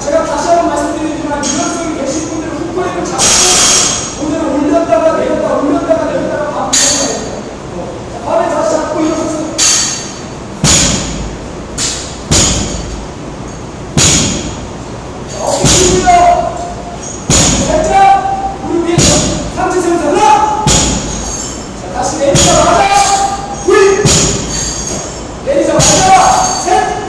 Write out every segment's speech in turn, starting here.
제가 다시 한번 말씀드리지만 유연성이 계신 분들은 후크레임을 잡고 오늘은 올렸다가 내렸다 올렸다가 내렸다가 밤에 다시 잡고 일어섰어요. 어깨 힘들어. 살짝 무릎 위에서 상체 세우면서 하나. 자, 다시 내리자마자 위 내리자마자 셋.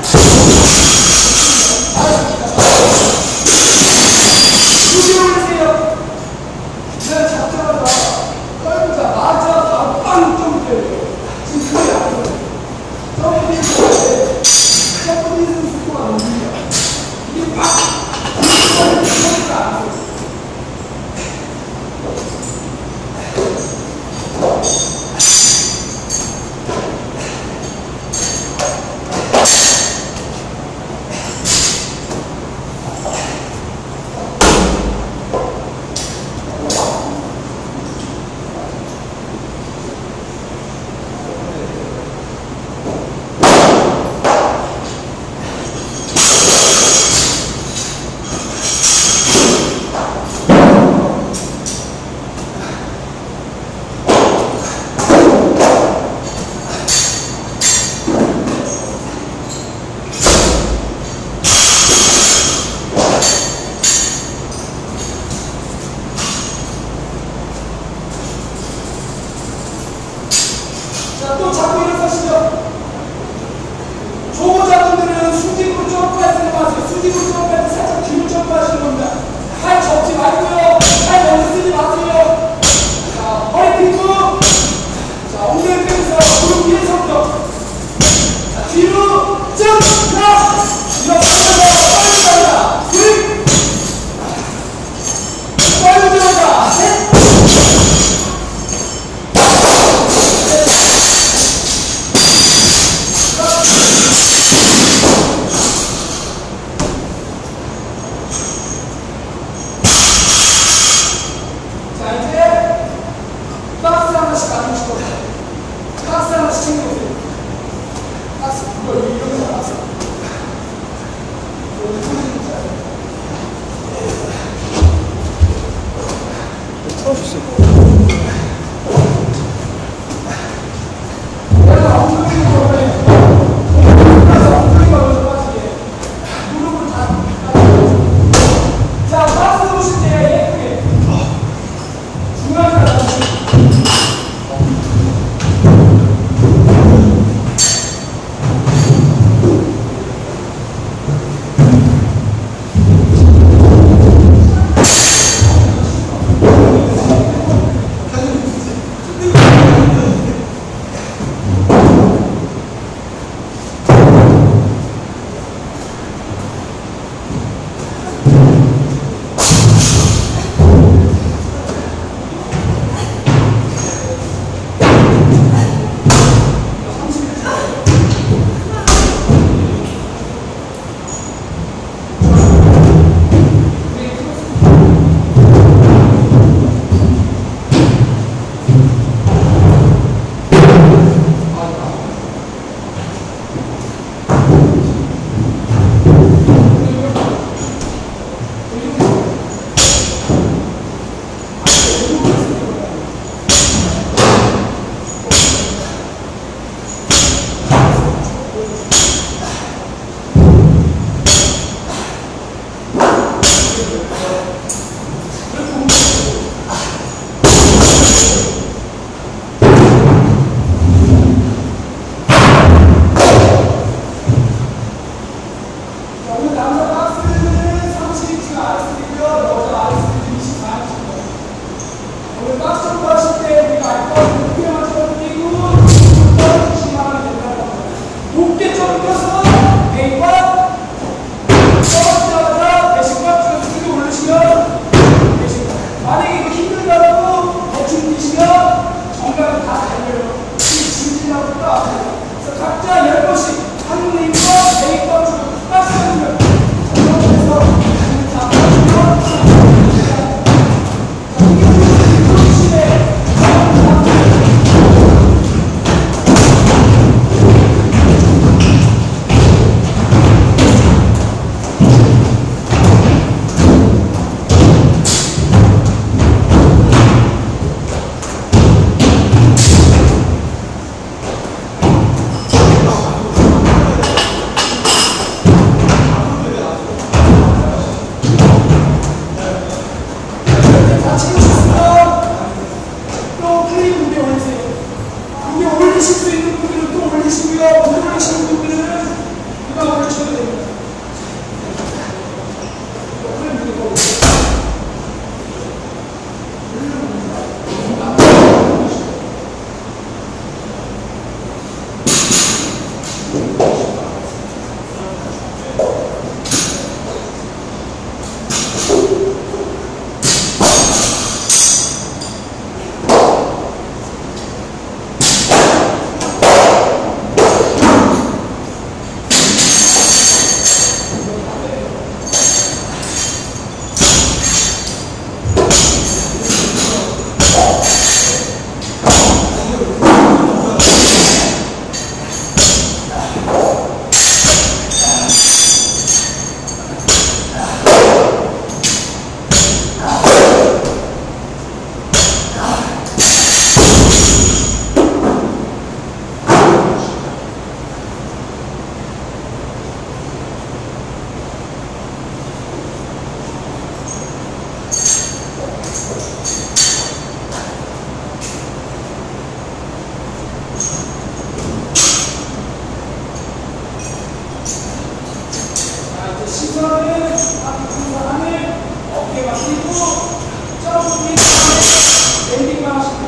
엔딩만 하시면 돼요.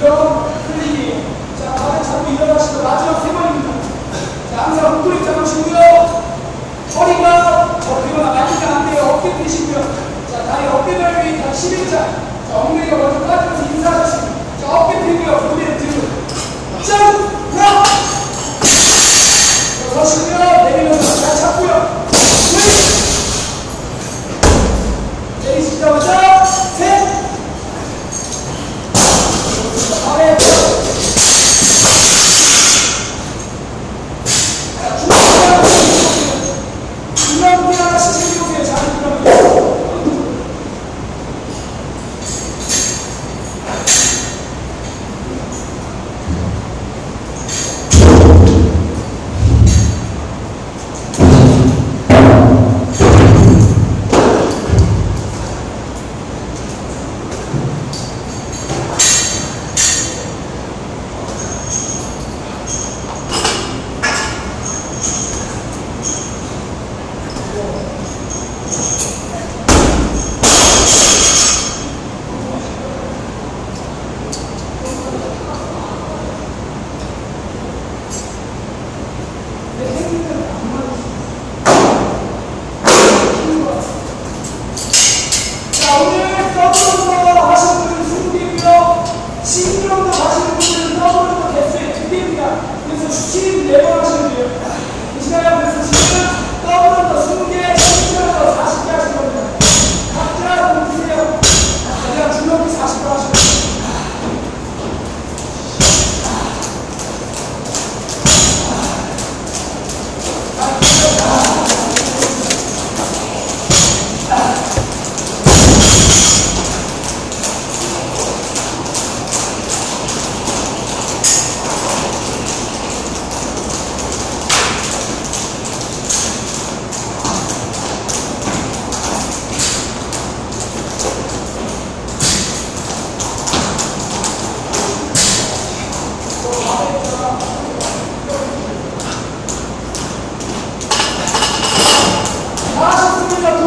그럼 클릭이에요. 자, 자꾸 일어나시고 마지막 세 번입니다. 자, 항상 엉덩이 잡으시고요. 허리가 접히거나 말리면 안 돼요. 어깨 펴시고요. 자, 다리 어깨발 위에 다 11자. 자, 엉덩이가 먼저 빠지면서 인사하시고. 자, 어깨 펴고요. 고개를 들고. 짠! 하나! 자, 서시고요. 내리면서 잘 잡고요. 둘! 내리시자마자 셋!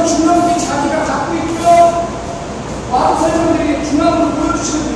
중앙 자기가 갖고 있고요. 와서 설명드리게 중앙으로 보여주시면